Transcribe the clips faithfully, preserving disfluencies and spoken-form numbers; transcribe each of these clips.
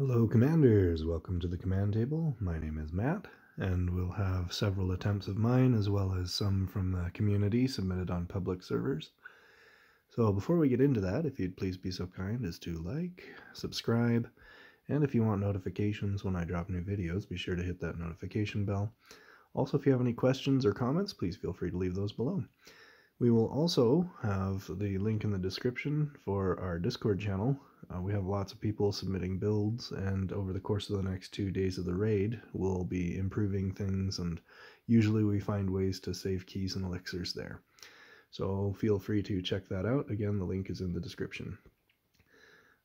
Hello Commanders, welcome to the Command Table. My name is Matt, and we'll have several attempts of mine as well as some from the community submitted on public servers. So before we get into that, if you'd please be so kind as to like, subscribe, and if you want notifications when I drop new videos, be sure to hit that notification bell. Also, if you have any questions or comments, please feel free to leave those below. We will also have the link in the description for our Discord channel. Uh, we have lots of people submitting builds, and over the course of the next two days of the raid, we'll be improving things, and usually we find ways to save keys and elixirs there. So feel free to check that out. Again, the link is in the description.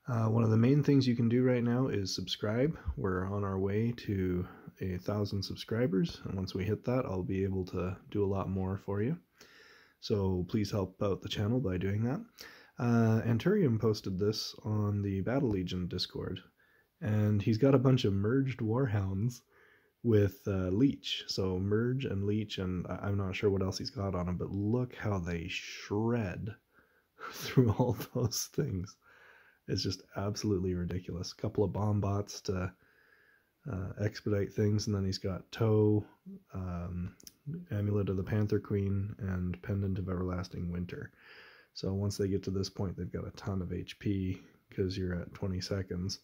Uh, one of the main things you can do right now is subscribe. We're on our way to a thousand subscribers, and once we hit that, I'll be able to do a lot more for you. So please help out the channel by doing that. Uh, Anturium posted this on the Battle Legion Discord, and he's got a bunch of merged Warhounds with uh, Leech. So merge and Leech, and I I'm not sure what else he's got on him, but look how they shred through all those things. It's just absolutely ridiculous. A couple of bomb bots to uh, expedite things, and then he's got Toe, um, Amulet of the Panther Queen, and Pendant of Everlasting Winter. So once they get to this point, they've got a ton of H P because you're at twenty seconds.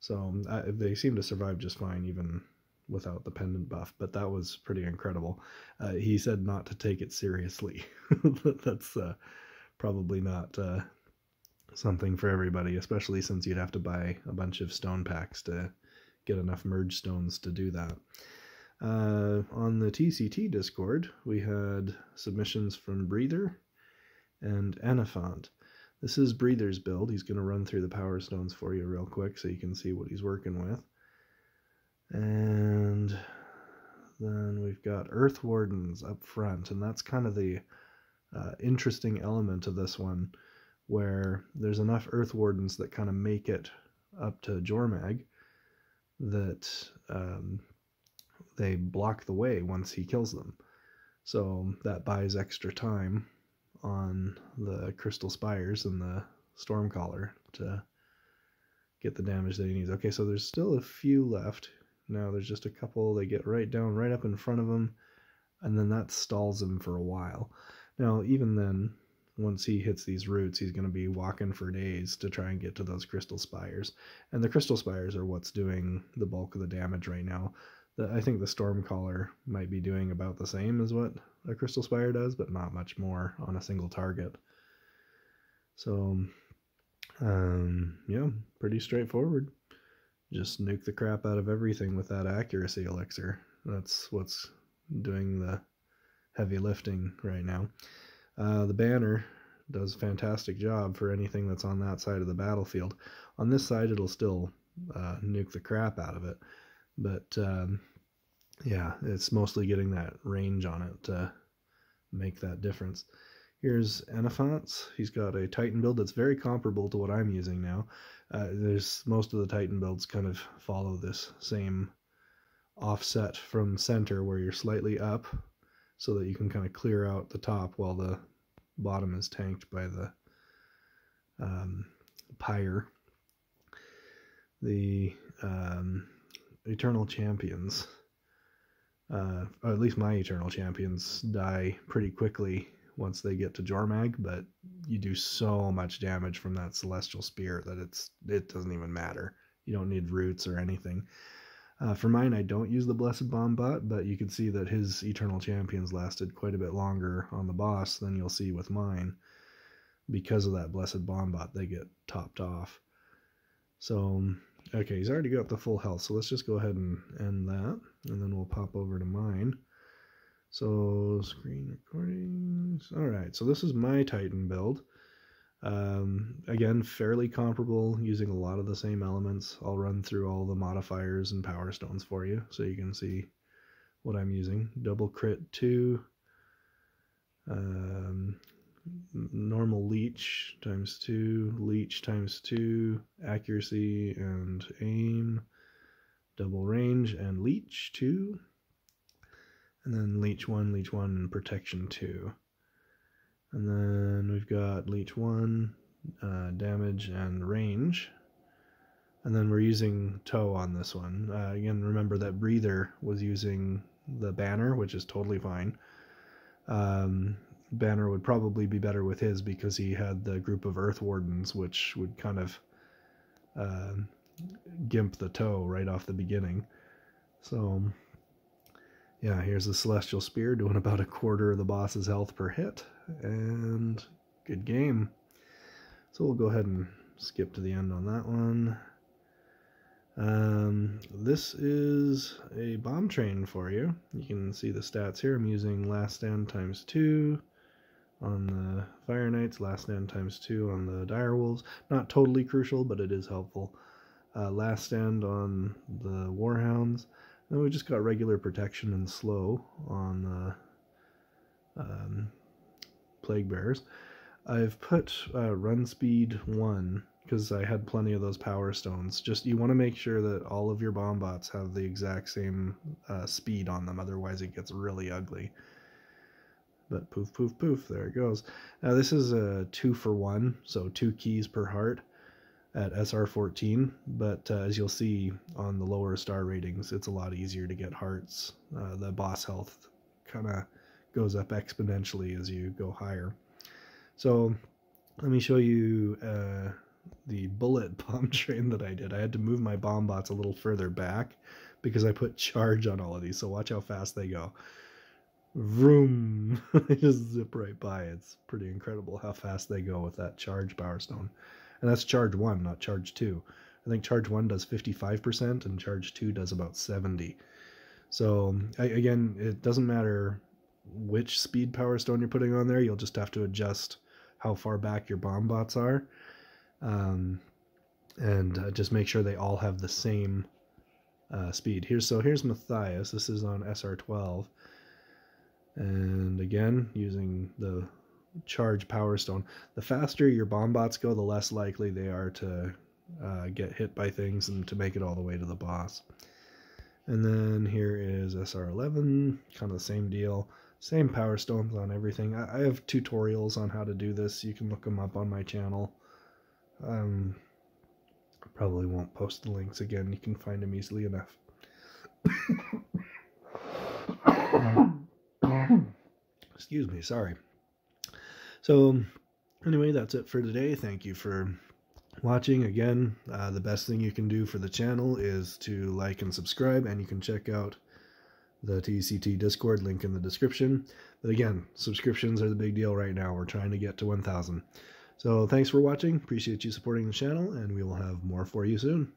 So I, they seem to survive just fine even without the pendant buff, but that was pretty incredible. Uh, he said not to take it seriously. That's uh, probably not uh, something for everybody, especially since you'd have to buy a bunch of stone packs to get enough merge stones to do that. Uh, on the T C T Discord, we had submissions from Breather and Enifant. This is Breather's build. He's going to run through the power stones for you real quick so you can see what he's working with. And then we've got Earth Wardens up front, and that's kind of the uh, interesting element of this one, where there's enough Earth Wardens that kind of make it up to Jormag that um, they block the way once he kills them. So that buys extra time on the Crystal Spires and the Stormcaller to get the damage that he needs. Okay, so there's still a few left. Now there's just a couple. They get right down, right up in front of him, and then that stalls him for a while. Now, even then, once he hits these roots, he's going to be walking for days to try and get to those Crystal Spires. And the Crystal Spires are what's doing the bulk of the damage right now. The, I think the Stormcaller might be doing about the same as what a Crystal Spire does, but not much more on a single target. So, um, yeah, pretty straightforward. Just nuke the crap out of everything with that Accuracy Elixir. That's what's doing the heavy lifting right now. Uh, the banner does a fantastic job for anything that's on that side of the battlefield. On this side, it'll still uh, nuke the crap out of it, but um, yeah, it's mostly getting that range on it to make that difference. Here's Enifant's. He's got a Titan build that's very comparable to what I'm using now. Uh, there's most of the Titan builds kind of follow this same offset from center, where you're slightly up, so that you can kind of clear out the top while the bottom is tanked by the um, pyre. The um, Eternal Champions, uh, or at least my Eternal Champions, die pretty quickly once they get to Jormag, but you do so much damage from that Celestial Spear that it's it doesn't even matter. You don't need roots or anything. Uh, for mine, I don't use the Blessed Bomb Bot, but you can see that his Eternal Champions lasted quite a bit longer on the boss than you'll see with mine. Because of that Blessed Bomb Bot, they get topped off. So, okay, he's already got the full health, so let's just go ahead and end that, and then we'll pop over to mine. So, screen recordings. Alright, so this is my Titan build. Um, again, fairly comparable, using a lot of the same elements. I'll run through all the modifiers and power stones for you so you can see what I'm using. Double crit two, um, normal leech times two, leech times two, accuracy and aim, double range and leech two, and then leech one, leech one, and protection two. And then we've got Leech one, uh, damage and range. And then we're using Toe on this one. Uh, again, remember that Breather was using the Banner, which is totally fine. Um, Banner would probably be better with his because he had the group of Earth Wardens, which would kind of uh, gimp the Toe right off the beginning. So, yeah, here's the Celestial Spear doing about a quarter of the boss's health per hit. And good game. So we'll go ahead and skip to the end on that one. Um, this is a bomb train for you. You can see the stats here. I'm using last stand times two on the Fire Knights, last stand times two on the Dire Wolves. Not totally crucial, but it is helpful. Uh, last stand on the Warhounds. Then we just got regular protection and slow on the um, Plague Bearers. I've put uh, run speed one because I had plenty of those power stones. Just you want to make sure that all of your bomb bots have the exact same uh, speed on them, otherwise it gets really ugly. But poof, poof, poof, there it goes. Now this is a two for one, so two keys per heart at S R fourteen, but uh, as you'll see on the lower star ratings, it's a lot easier to get hearts. Uh, the boss health kind of goes up exponentially as you go higher. So let me show you... Uh, the bullet bomb train that I did. I had to move my bomb bots a little further back because I put charge on all of these, so watch how fast they go. Vroom! They just zip right by. It's pretty incredible how fast they go with that charge power stone. And that's charge one, not charge two. I think charge one does fifty-five percent and charge two does about seventy. So I, again, it doesn't matter which speed power stone you're putting on there, you'll just have to adjust how far back your bomb bots are. Um, and uh, just make sure they all have the same uh, speed. Here's, so here's Matthias. This is on S R twelve. And again, using the charge power stone. The faster your bomb bots go, the less likely they are to uh, get hit by things and to make it all the way to the boss. And then here is S R eleven. Kind of the same deal. Same power stones on everything. I, I have tutorials on how to do this. You can look them up on my channel. Um, probably won't post the links again. You can find them easily enough. Excuse me, sorry. So, anyway, that's it for today. Thank you for watching. Again, uh, the best thing you can do for the channel is to like and subscribe, and you can check out the T C T Discord link in the description. But again, subscriptions are the big deal right now. We're trying to get to one thousand. So thanks for watching, appreciate you supporting the channel, and we will have more for you soon.